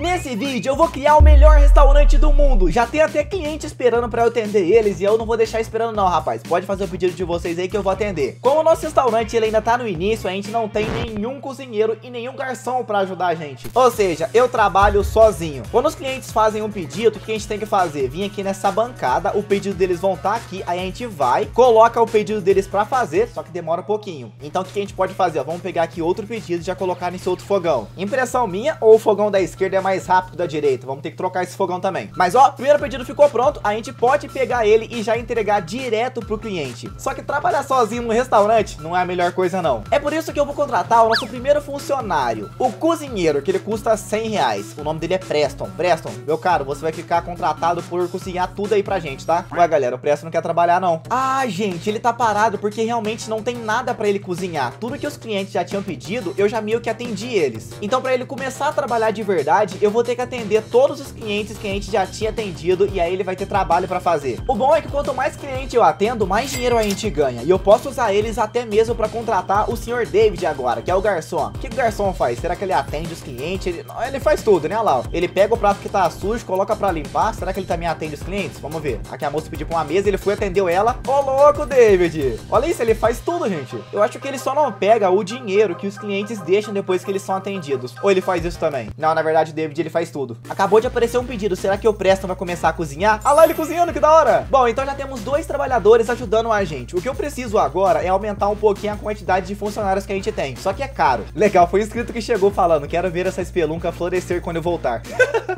Nesse vídeo eu vou criar o melhor restaurante do mundo. Já tem até cliente esperando pra eu atender eles, e eu não vou deixar esperando não, rapaz. Pode fazer o pedido de vocês aí que eu vou atender. Como o nosso restaurante ele ainda tá no início, a gente não tem nenhum cozinheiro e nenhum garçom pra ajudar a gente. Ou seja, eu trabalho sozinho. Quando os clientes fazem um pedido, o que a gente tem que fazer? Vim aqui nessa bancada, o pedido deles vão estar aqui, aí a gente vai, coloca o pedido deles pra fazer, só que demora um pouquinho. Então o que a gente pode fazer? Ó, vamos pegar aqui outro pedido e já colocar nesse outro fogão. Impressão minha, ou o fogão da esquerda é mais rápido da direita? Vamos ter que trocar esse fogão também. Mas ó, o primeiro pedido ficou pronto, a gente pode pegar ele e já entregar direto pro cliente. Só que trabalhar sozinho no restaurante não é a melhor coisa não. É por isso que eu vou contratar o nosso primeiro funcionário, o cozinheiro, que ele custa 100 reais. O nome dele é Preston. Preston, meu caro, você vai ficar contratado por cozinhar tudo aí pra gente, tá? Ué, galera, o Preston não quer trabalhar não. Ah, gente, ele tá parado porque realmente não tem nada pra ele cozinhar. Tudo que os clientes já tinham pedido, eu já meio que atendi eles. Então pra ele começar a trabalhar de verdade, eu vou ter que atender todos os clientes que a gente já tinha atendido, e aí ele vai ter trabalho pra fazer. O bom é que quanto mais cliente eu atendo, mais dinheiro a gente ganha, e eu posso usar eles até mesmo pra contratar o senhor David agora, que é o garçom. O que o garçom faz? Será que ele atende os clientes? Ele faz tudo, né? Olha lá, ele pega o prato que tá sujo, coloca pra limpar. Será que ele também atende os clientes? Vamos ver. Aqui a moça pediu pra uma mesa, ele foi, atendeu ela. Ô, louco, David! Olha isso, ele faz tudo, gente. Eu acho que ele só não pega o dinheiro que os clientes deixam depois que eles são atendidos. Ou ele faz isso também? Não, na verdade, o David, ele faz tudo. Acabou de aparecer um pedido. Será que o Preston vai começar a cozinhar? Ah lá, ele cozinhando, que da hora! Bom, então já temos dois trabalhadores ajudando a gente. O que eu preciso agora é aumentar um pouquinho a quantidade de funcionários que a gente tem. Só que é caro. Legal, foi o inscrito que chegou falando: quero ver essa espelunca florescer quando eu voltar.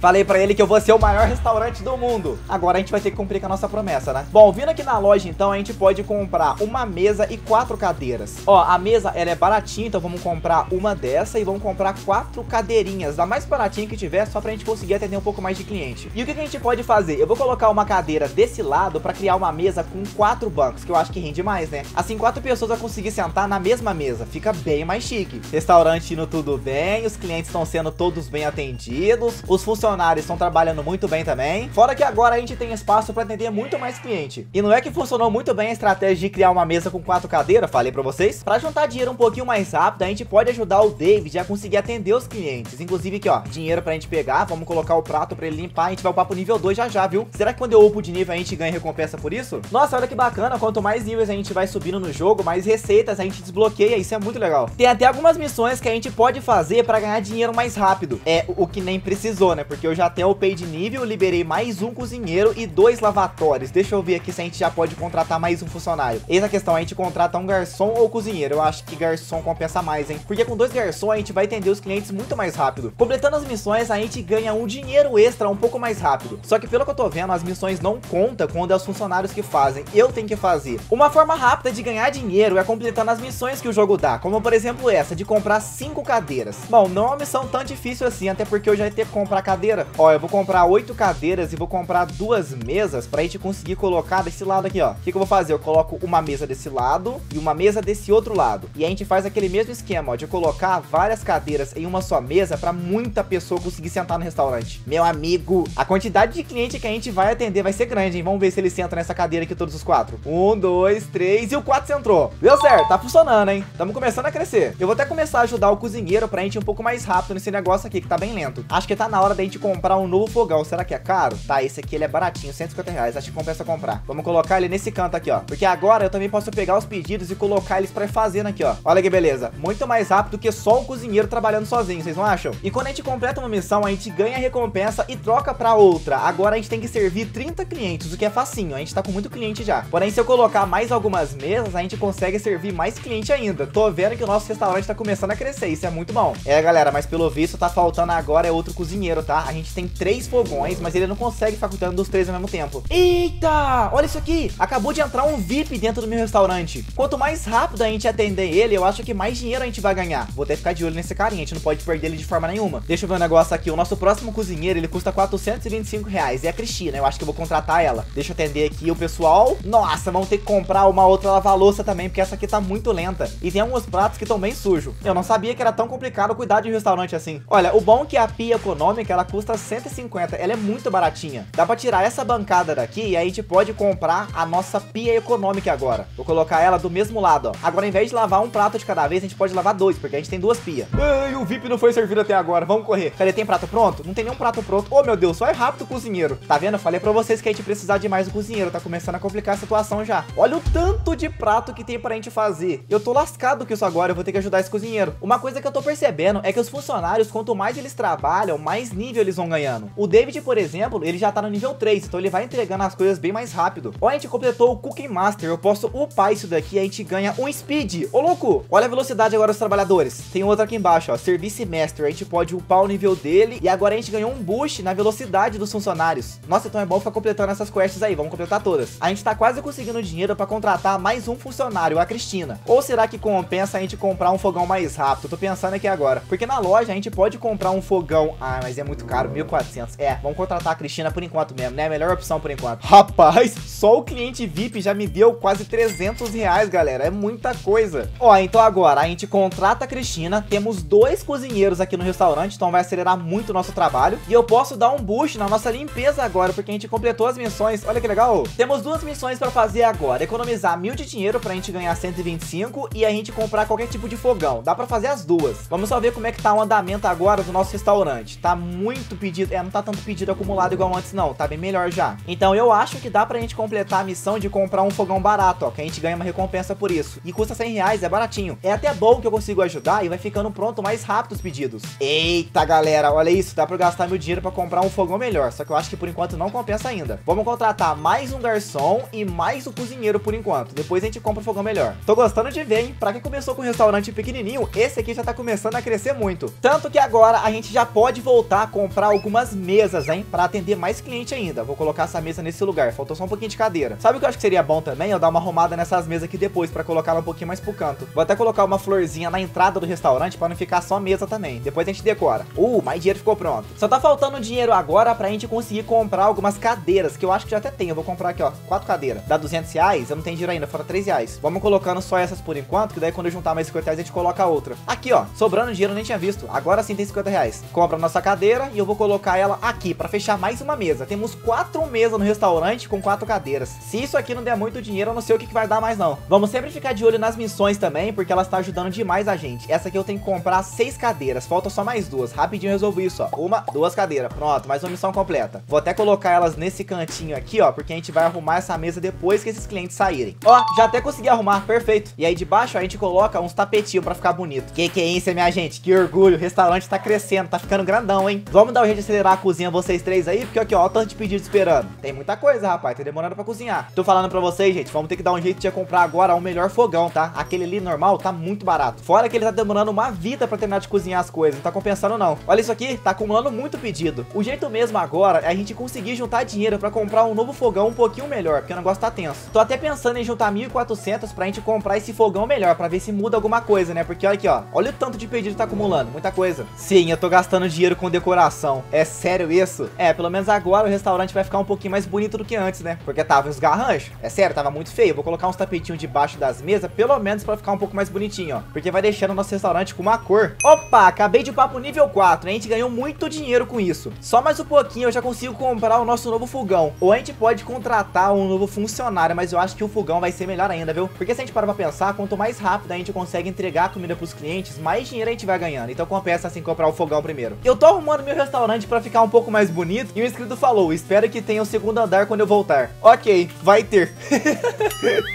Falei pra ele que eu vou ser o maior restaurante do mundo. Agora a gente vai ter que cumprir com a nossa promessa, né? Bom, vindo aqui na loja, então, a gente pode comprar uma mesa e 4 cadeiras. Ó, a mesa, ela é baratinha, então vamos comprar uma dessa e vamos comprar 4 cadeirinhas, da mais baratinha que tiver, só pra gente conseguir atender um pouco mais de cliente. E o que a gente pode fazer? Eu vou colocar uma cadeira desse lado pra criar uma mesa com 4 bancos, que eu acho que rende mais, né? Assim, 4 pessoas vão conseguir sentar na mesma mesa. Fica bem mais chique. Restaurante indo tudo bem, os clientes estão sendo todos bem atendidos, os funcionários estão trabalhando muito bem também. Fora que agora a gente tem espaço pra atender muito mais cliente. E não é que funcionou muito bem a estratégia de criar uma mesa com 4 cadeiras, falei pra vocês? Pra juntar dinheiro um pouquinho mais rápido, a gente pode ajudar o David a conseguir atender os clientes. Inclusive aqui, ó, dinheiro pra gente pegar, vamos colocar o prato pra ele limpar, a gente vai upar pro nível 2 já já, viu? Será que quando eu upo de nível a gente ganha recompensa por isso? Nossa, olha que bacana, quanto mais níveis a gente vai subindo no jogo, mais receitas a gente desbloqueia, isso é muito legal. Tem até algumas missões que a gente pode fazer pra ganhar dinheiro mais rápido. É, o que nem precisou, né? Porque eu já até upei de nível, liberei mais um cozinheiro e 2 lavatórios. Deixa eu ver aqui se a gente já pode contratar mais um funcionário. Eis a questão, a gente contrata um garçom ou cozinheiro? Eu acho que garçom compensa mais, hein? Porque com 2 garçons a gente vai atender os clientes muito mais rápido. Completando as missões, a gente ganha um dinheiro extra um pouco mais rápido. Só que pelo que eu tô vendo, as missões não contam quando é os funcionários que fazem. Eu tenho que fazer. Uma forma rápida de ganhar dinheiro é completando as missões que o jogo dá, como por exemplo essa, de comprar 5 cadeiras. Bom, não é uma missão tão difícil assim, até porque eu já ia ter que comprar cadeira. Ó, eu vou comprar 8 cadeiras e vou comprar 2 mesas pra gente conseguir colocar desse lado aqui, ó. O que que eu vou fazer? Eu coloco uma mesa desse lado e uma mesa desse outro lado. E a gente faz aquele mesmo esquema, ó, de colocar várias cadeiras em uma só mesa pra muita pessoa conseguir sentar no restaurante. Meu amigo, a quantidade de cliente que a gente vai atender vai ser grande, hein? Vamos ver se ele senta nessa cadeira aqui todos os 4. 1, 2, 3 e o 4 entrou. Deu certo, tá funcionando, hein? Tamo começando a crescer. Eu vou até começar a ajudar o cozinheiro pra gente ir um pouco mais rápido nesse negócio aqui, que tá bem lento. Acho que tá na hora da gente comprar um novo fogão. Será que é caro? Tá, esse aqui ele é baratinho, 150 reais. Acho que compensa comprar. Vamos colocar ele nesse canto aqui, ó. Porque agora eu também posso pegar os pedidos e colocar eles pra ir fazendo aqui, ó. Olha que beleza. Muito mais rápido que só o cozinheiro trabalhando sozinho, vocês não acham? E quando a gente completa uma missão, a gente ganha recompensa e troca pra outra. Agora a gente tem que servir 30 clientes, o que é facinho. A gente tá com muito cliente já. Porém, se eu colocar mais algumas mesas, a gente consegue servir mais cliente ainda. Tô vendo que o nosso restaurante tá começando a crescer, isso é muito bom. É, galera, mas pelo visto tá faltando agora é outro cozinheiro, tá? A gente tem 3 fogões, mas ele não consegue ficar cuidando dos 3 ao mesmo tempo. Eita! Olha isso aqui! Acabou de entrar um VIP dentro do meu restaurante. Quanto mais rápido a gente atender ele, eu acho que mais dinheiro a gente vai ganhar. Vou até ficar de olho nesse carinha, a gente não pode perder ele de forma nenhuma. Deixa eu ver um negócio aqui. O nosso próximo cozinheiro, ele custa 425 reais. É a Cristina, eu acho que eu vou contratar ela. Deixa eu atender aqui o pessoal. Nossa, vamos ter que comprar uma outra lava-louça também, porque essa aqui tá muito lenta. E tem alguns pratos que estão bem sujos. Eu não sabia que era tão complicado cuidar de um restaurante assim. Olha, o bom é que a pia econômica, ela custa 150. Ela é muito baratinha. Dá pra tirar essa bancada daqui e aí a gente pode comprar a nossa pia econômica agora. Vou colocar ela do mesmo lado, ó. Agora, ao invés de lavar um prato de cada vez, a gente pode lavar 2, porque a gente tem 2 pias. E o VIP não foi servido até agora. Vamos correr. Cadê? Tem prato pronto? Não tem nenhum prato pronto. Oh, meu Deus, só é rápido, cozinheiro. Tá vendo? Eu falei pra vocês que a gente precisar de mais do cozinheiro. Tá começando a complicar a situação já. Olha o tanto de prato que tem pra gente fazer. Eu tô lascado com isso agora. Eu vou ter que ajudar esse cozinheiro. Uma coisa que eu tô percebendo é que os funcionários, quanto mais eles trabalham, mais nível eles vão ganhando. O David, por exemplo, ele já tá no nível 3. Então ele vai entregando as coisas bem mais rápido. Ó, a gente completou o Cooking Master. Eu posso upar isso daqui e a gente ganha um Speed. Ô, louco! Olha a velocidade agora dos trabalhadores. Tem outra aqui embaixo, ó. Service Master. A gente pode upar o nível dele. E agora a gente ganhou um boost na velocidade dos funcionários. Nossa, então é bom ficar completando essas quests aí. Vamos completar todas. A gente tá quase conseguindo dinheiro pra contratar mais um funcionário, a Cristina. Ou será que compensa a gente comprar um fogão mais rápido? Eu tô pensando aqui agora. Porque na loja a gente pode comprar um fogão. Ah, mas é muito caro, 1.400. É, vamos contratar a Cristina por enquanto mesmo, né? Melhor opção por enquanto. Rapaz, só o cliente VIP já me deu quase R$300, galera. É muita coisa. Ó, então agora a gente contrata a Cristina. Temos 2 cozinheiros aqui no restaurante, então vai acelerar muito o nosso trabalho. E eu posso dar um boost na nossa limpeza agora, porque a gente completou as missões. Olha que legal. Temos 2 missões pra fazer agora. Economizar 1000 de dinheiro pra gente ganhar 125 e a gente comprar qualquer tipo de fogão. Dá pra fazer as duas. Vamos só ver como é que tá o andamento agora do nosso restaurante. Tá muito pedido. É, não tá tanto pedido acumulado igual antes não. Tá bem melhor já. Então eu acho que dá pra gente completar a missão de comprar um fogão barato, ó. Que a gente ganha uma recompensa por isso. E custa R$100, é baratinho. É até bom que eu consigo ajudar e vai ficando pronto mais rápido os pedidos. Eita, galera, olha isso. Dá pra eu gastar meu dinheiro pra comprar um fogão melhor. Só que eu acho que por enquanto não compensa ainda. Vamos contratar mais um garçom e mais um cozinheiro por enquanto. Depois a gente compra um fogão melhor. Tô gostando de ver, hein? Pra quem começou com um restaurante pequenininho, esse aqui já tá começando a crescer muito. Tanto que agora a gente já pode voltar a comprar algumas mesas, hein? Pra atender mais cliente ainda. Vou colocar essa mesa nesse lugar. Faltou só um pouquinho de cadeira. Sabe o que eu acho que seria bom também? Eu dar uma arrumada nessas mesas aqui depois pra colocar um pouquinho mais pro canto. Vou até colocar uma florzinha na entrada do restaurante pra não ficar só mesa também. Depois a gente decora. Mais dinheiro ficou pronto. Só tá faltando dinheiro agora pra gente conseguir comprar algumas cadeiras, que eu acho que já até tem. Eu vou comprar aqui, ó, 4 cadeiras. Dá R$200, eu não tenho dinheiro ainda, fora R$3. Vamos colocando só essas por enquanto, que daí quando eu juntar mais R$50 a gente coloca outra. Aqui, ó, sobrando dinheiro, eu nem tinha visto. Agora sim tem R$50. Compra a nossa cadeira e eu vou colocar ela aqui pra fechar mais uma mesa. Temos 4 mesas no restaurante com 4 cadeiras. Se isso aqui não der muito dinheiro, eu não sei o que vai dar mais não. Vamos sempre ficar de olho nas missões também, porque elas estão ajudando demais a gente. Essa aqui eu tenho que comprar 6 cadeiras, falta só mais 2. Rapidinho resolvo isso, ó. 1, 2 cadeiras. Pronto, mais uma missão completa. Vou até colocar elas nesse cantinho aqui, ó, porque a gente vai arrumar essa mesa depois que esses clientes saírem. Ó, já até consegui arrumar, perfeito. E aí de baixo a gente coloca uns tapetinhos pra ficar bonito. Que é isso, minha gente? Que orgulho, o restaurante tá crescendo, tá ficando grandão, hein? Vamos dar um jeito de acelerar a cozinha, vocês 3 aí, porque aqui, ó, o tanto de pedido esperando. Tem muita coisa, rapaz, tá demorando pra cozinhar. Tô falando pra vocês, gente, vamos ter que dar um jeito de comprar agora o melhor fogão, tá? Aquele ali normal tá muito barato. Fora que ele tá demorando uma vida pra terminar de cozinhar as coisas, não tá compensando não. Olha isso aqui, tá acumulando muito pedido. O jeito mesmo agora é a gente conseguir juntar dinheiro pra comprar um novo fogão um pouquinho melhor, porque o negócio tá tenso. Tô até pensando em juntar 1.400 pra gente comprar esse fogão melhor, pra ver se muda alguma coisa, né? Porque olha aqui, ó, olha o tanto de pedido que tá acumulando, muita coisa. Sim, eu tô gastando dinheiro com decoração. É sério isso? É, pelo menos agora o restaurante vai ficar um pouquinho mais bonito do que antes, né? Porque tava uns garranchos. É sério, tava muito feio. Vou colocar uns tapetinhos debaixo das mesas, pelo menos pra ficar um pouco mais bonitinho, ó. Porque vai deixando o nosso restaurante com uma cor. Opa, acabei de upar pro nível 4, né? A gente ganhou muito dinheiro com isso. Só mais um pouquinho eu já consigo comprar o nosso novo fogão. Ou a gente pode contratar um novo funcionário, mas eu acho que o fogão vai ser melhor ainda, viu? Porque se a gente parar pra pensar, quanto mais rápido a gente consegue entregar a comida pros clientes, mais dinheiro a gente vai ganhando. Então compensa assim comprar o fogão primeiro. Eu tô arrumando meu restaurante pra ficar um pouco mais bonito e o inscrito falou, espero que tenha o segundo andar quando eu voltar. Ok, vai ter.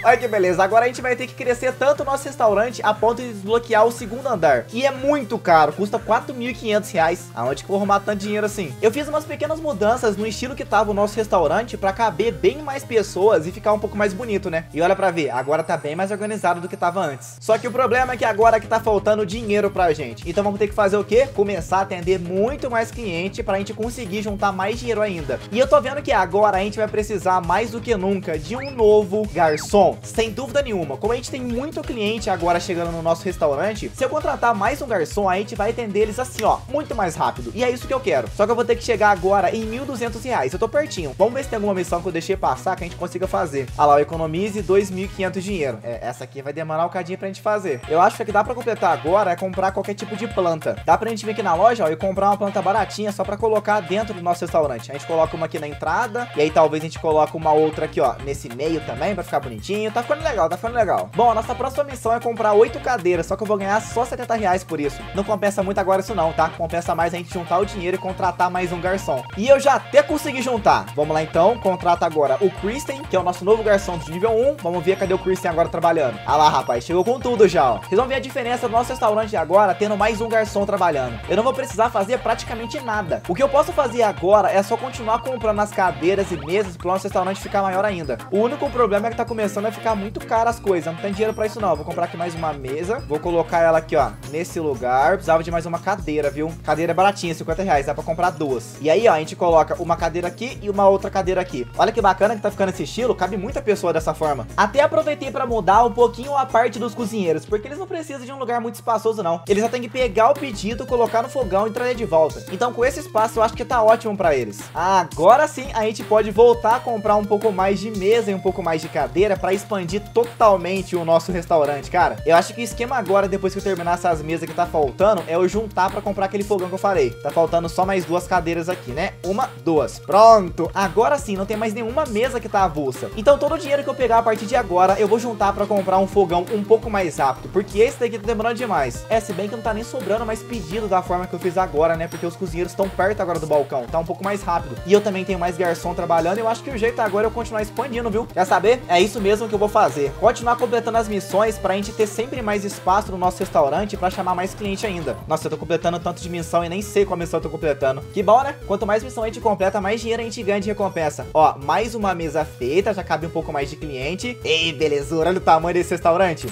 Olha que beleza, agora a gente vai ter que crescer tanto o nosso restaurante a ponto de desbloquear o segundo andar, que é muito caro, custa R$4.500. Aonde que eu vou arrumar tanto dinheiro assim? Eu fiz umas pequenas mudanças no estilo que tava o nosso restaurante pra caber bem mais pessoas e ficar um pouco mais bonito, né? E olha pra ver, agora tá bem mais organizado do que tava antes. Só que o problema é que agora que tá faltando dinheiro pra gente. Então vamos ter que fazer o quê? Começar a atender muito mais cliente pra gente conseguir juntar mais dinheiro ainda. E eu tô vendo que agora a gente vai precisar mais do que nunca de um novo garçom, sem dúvida nenhuma. Como a gente tem muito cliente agora chegando no nosso restaurante, se eu contratar mais um garçom, a gente vai atender eles assim, ó, muito mais rápido. E é isso que eu quero. Só que eu vou ter que chegar agora em R$1.200. Eu tô pertinho. Vamos ver se tem alguma missão que eu deixei passar que a gente consiga fazer. Ah lá, eu economize 2.500 dinheiro. É, essa aqui vai demorar um cadinho pra gente fazer. Eu acho que o que dá pra completar agora é comprar qualquer tipo de planta. Dá pra gente vir aqui na loja, ó, e comprar uma planta baratinha só pra colocar dentro do nosso restaurante. A gente coloca uma aqui na entrada e aí talvez a gente coloque uma outra aqui, ó, nesse meio também pra ficar bonitinho. Tá ficando legal, tá ficando legal. Bom, a nossa próxima missão é comprar 8 cadeiras, só que eu vou ganhar só R$70 por isso. Não compensa muito agora isso não, tá? Compensa compensa mais a gente juntar o dinheiro e contratar mais um garçom. E eu já até consegui juntar. Vamos lá então, contrata agora o Kristen, que é o nosso novo garçom de nível 1. Vamos ver cadê o Kristen agora trabalhando. Ah lá, rapaz, chegou com tudo já, ó. Vocês vão ver a diferença do nosso restaurante agora tendo mais um garçom trabalhando. Eu não vou precisar fazer praticamente nada. O que eu posso fazer agora é só continuar comprando as cadeiras e mesas para o nosso restaurante ficar maior ainda. O único problema é que tá começando a ficar muito caro as coisas. Não tem dinheiro para isso não. Vou comprar aqui mais uma mesa. Vou colocar ela aqui, ó, nesse lugar. Precisava de mais uma cadeira, viu? Cadeira é baratinha, R$50. Dá pra comprar duas. E aí, ó, a gente coloca uma cadeira aqui e uma outra cadeira aqui. Olha que bacana que tá ficando esse estilo. Cabe muita pessoa dessa forma. Até aproveitei pra mudar um pouquinho a parte dos cozinheiros, porque eles não precisam de um lugar muito espaçoso, não. Eles já tem que pegar o pedido, colocar no fogão e trazer de volta. Então, com esse espaço, eu acho que tá ótimo pra eles. Agora sim, a gente pode voltar a comprar um pouco mais de mesa e um pouco mais de cadeira pra expandir totalmente o nosso restaurante, cara. Eu acho que o esquema agora, depois que eu terminar essas mesas que tá faltando, é eu juntar pra comprar aquele fogão que eu falei. Tá faltando só mais duas cadeiras aqui, né? Uma, duas. Pronto! Agora sim, não tem mais nenhuma mesa que tá avulsa. Então, todo o dinheiro que eu pegar a partir de agora, eu vou juntar pra comprar um fogão um pouco mais rápido, porque esse daqui tá demorando demais. É, se bem que não tá nem sobrando mais pedido da forma que eu fiz agora, né? Porque os cozinheiros estão perto agora do balcão. Tá um pouco mais rápido. E eu também tenho mais garçom trabalhando. Eu acho que o jeito agora é eu continuar expandindo, viu? Quer saber? É isso mesmo que eu vou fazer. Continuar completando as missões pra gente ter sempre mais espaço no nosso restaurante pra chamar mais cliente ainda. Nossa, eu tô completando tanto de missão e nem sei qual missão eu tô completando. Que bom, né? Quanto mais missão a gente completa, mais dinheiro a gente ganha de recompensa. Ó, mais uma mesa feita. Já cabe um pouco mais de cliente. Ei, belezura. Olha o tamanho desse restaurante.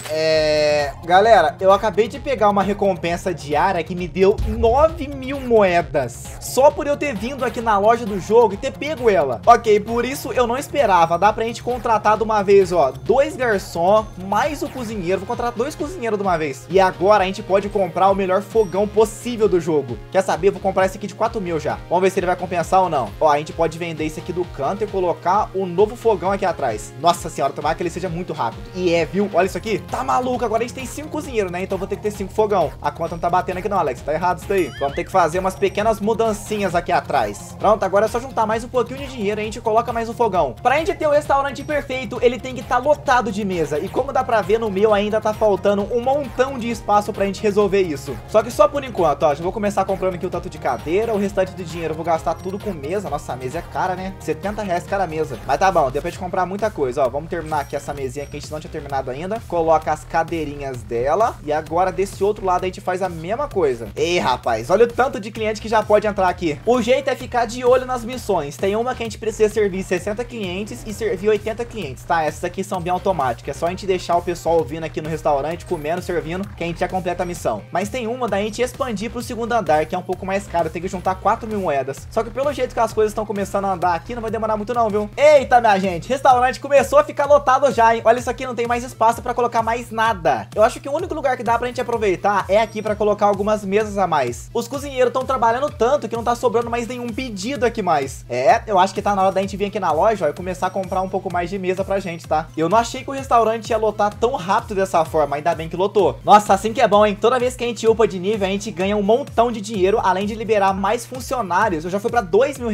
Galera, eu acabei de pegar uma recompensa diária que me deu 9.000 moedas. Só por eu ter vindo aqui na loja do jogo e ter pego ela. Ok, por isso eu não esperava. Dá pra gente contratar de uma vez, ó, dois garçons, mais o cozinheiro. Vou contratar dois cozinheiros de uma vez. E agora a gente pode comprar o melhor fogão possível do jogo. Quer saber? Vou comprar esse aqui de 4.000 já. Vamos ver se ele vai compensar ou não. Ó, a gente pode vender esse aqui do canto e colocar o novo fogão aqui atrás. Nossa senhora, tomara que ele seja muito rápido. E é, viu? Olha isso aqui. Tá maluco, agora a gente tem 5 cozinheiros, né? Então vou ter que ter 5 fogão. A conta não tá batendo aqui não, Alex. Tá errado isso daí. Vamos ter que fazer umas pequenas mudancinhas aqui atrás. Pronto, agora é só juntar mais um pouquinho de dinheiro e a gente coloca mais um fogão. Pra gente ter o restaurante perfeito, ele tem que estar lotado de mesa. E como dá pra ver, no meu ainda tá faltando um montão de espaço pra gente resolver isso. Só que só por enquanto, ó. Já vou começar comprando aqui o tanto de cadeira. O restante do dinheiro eu vou gastar tudo com mesa. Nossa, a mesa é cara, né? R$70 cada mesa. Mas tá bom, deu pra gente comprar muita coisa, ó. Vamos terminar aqui essa mesinha que a gente não tinha terminado ainda. Coloca as cadeirinhas dela. E agora desse outro lado a gente faz a mesma coisa. Ei, rapaz, olha o tanto de cliente que já pode entrar aqui. O jeito é ficar de olho nas missões. Tem uma que a gente precisa servir 60 clientes e servir 80 clientes, tá? Essas aqui são bem automáticas. É só a gente deixar o pessoal vindo aqui no restaurante, comendo, servindo, que a gente já completa a missão. Mas tem uma da gente expandir pro segundo andar, que é um pouco mais caro. Tem que juntar 4.000 moedas. Só que pelo jeito que as coisas estão começando a andar aqui, não vai demorar muito não, viu? Eita, minha gente, restaurante começou a ficar lotado já, hein? Olha isso aqui, não tem mais espaço pra colocar mais nada. Eu acho que o único lugar que dá pra gente aproveitar é aqui pra colocar algumas mesas a mais. Os cozinheiros estão trabalhando tanto que não tá sobrando mais nenhum pedido aqui mais. É, eu acho que tá na hora da gente vir aqui na loja, ó, e começar a comprar um pouco mais de mesa pra gente, tá? Eu não achei que o restaurante ia lotar tão rápido dessa forma, ainda bem que lotou. Nossa, assim que é bom, hein? Toda vez que a gente upa de nível, a gente ganha um montão de dinheiro, além de liberar mais funcionários. Eu já fui pra R$2.000.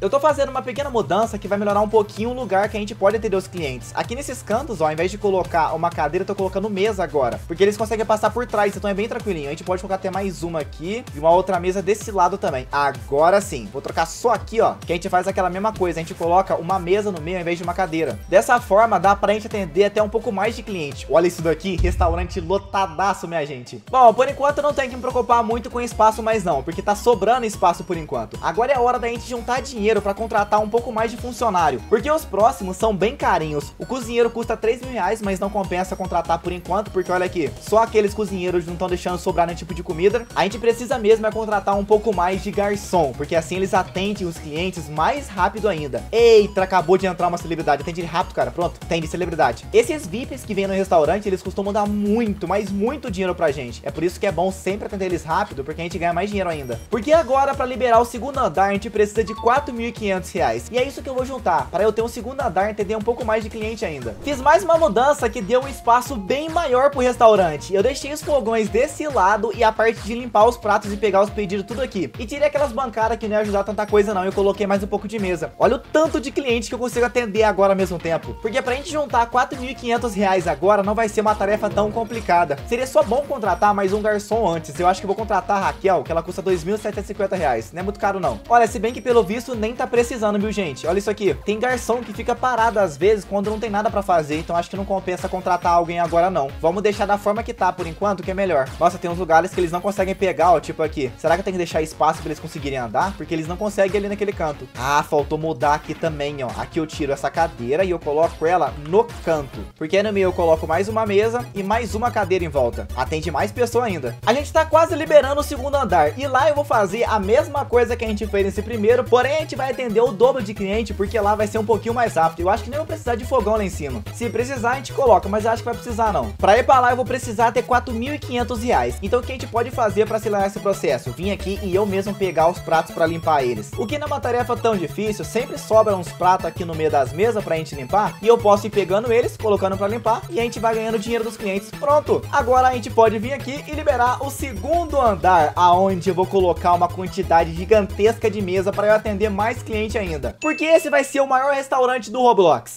Eu tô fazendo uma pequena mudança que vai melhorar um pouquinho o lugar que a gente pode atender os clientes. Aqui nesses cantos, ó, ao invés de colocar uma cadeira, eu tô colocando mesa agora, porque eles conseguem passar por trás, então é bem tranquilinho. A gente pode colocar até mais uma aqui e uma outra mesa desse lado também. Agora sim, vou trocar só aqui, ó, que a gente faz aquela mesma coisa. A gente coloca uma mesa no meio ao invés de uma cadeira. Dessa forma, dá pra gente atender até um pouco mais de cliente. Olha isso daqui, restaurante lotadaço, minha gente. Bom, por enquanto eu não tenho que me preocupar muito com espaço mais não, porque tá sobrando espaço por enquanto. Agora é hora da gente juntar dinheiro pra contratar um pouco mais de funcionário, porque os próximos são bem carinhos. O cozinheiro custa R$3.000, mas não compensa contratar por enquanto, porque olha aqui, só aqueles cozinheiros não estão deixando sobrar nenhum tipo de comida. A gente precisa mesmo é contratar um pouco mais de garçom, porque assim eles atendem os clientes mais rápido ainda. Eita, acabou de entrar uma celebridade. Atende ele rápido, cara. Pronto, atende celebridade. Esses VIPs que vêm no restaurante, eles costumam dar muito, mas muito dinheiro pra gente. É por isso que é bom sempre atender eles rápido, porque a gente ganha mais dinheiro ainda. Porque agora, pra liberar o segundo andar, a gente precisa de R$4.500. E é isso que eu vou juntar, pra eu ter um segundo andar e entender um pouco mais de cliente ainda. Fiz mais uma mudança que deu um espaço bem maior pro restaurante. Eu deixei os fogões desse lado e a parte de limpar os pratos e pegar os pedidos tudo aqui. E tirei aquelas bancadas que não ia ajudar tanta coisa não, eu coloquei mais um pouco de mesa. Olha o tanto de cliente que eu consigo atender agora ao mesmo tempo. Porque pra gente juntar R$4.500 agora não vai ser uma tarefa tão complicada. Seria só bom contratar mais um garçom antes. Eu acho que vou contratar a Raquel, Raquel, que ela custa R$2.750. Não é muito caro, não. Olha, se bem que pelo visto nem tá precisando, viu, gente? Olha isso aqui. Tem garçom que fica parado às vezes quando não tem nada pra fazer, então acho que não compensa contratar alguém agora, não. Vamos deixar da forma que tá por enquanto, que é melhor. Nossa, tem uns lugares que eles não conseguem pegar, ó, tipo aqui. Será que eu tenho que deixar espaço pra eles conseguirem andar? Porque eles não conseguem ali naquele canto. Ah, faltou mudar aqui também, ó. Aqui eu tiro essa cadeira e eu coloco ela no canto. Porque aí no meio eu coloco mais uma mesa e mais uma cadeira em volta. Atende mais pessoa ainda. A gente tá quase liberando o segundo andar. E lá eu vou fazer a mesma coisa que a gente fez nesse primeiro, porém a gente vai atender o dobro de cliente, porque lá vai ser um pouquinho mais rápido. Eu acho que nem vou precisar de fogão lá em cima. Se precisar, a gente coloca, mas eu acho que vai precisar, não. Pra ir pra lá, eu vou precisar ter R$4.500. Então o que a gente pode fazer pra acelerar esse processo? Vim aqui e eu mesmo pegar os pratos pra limpar eles. O que não é uma tarefa tão difícil, sempre sobra uns pratos aqui no meio das mesas pra gente limpar, e eu posso ir pegando eles, colocando pra limpar, e a gente vai ganhando dinheiro dos clientes. Pronto! Agora a gente pode vir aqui e liberar o segundo andar, aonde eu vou colocar uma quantidade gigantesca de mesa para eu atender mais cliente ainda. Porque esse vai ser o maior restaurante do Roblox.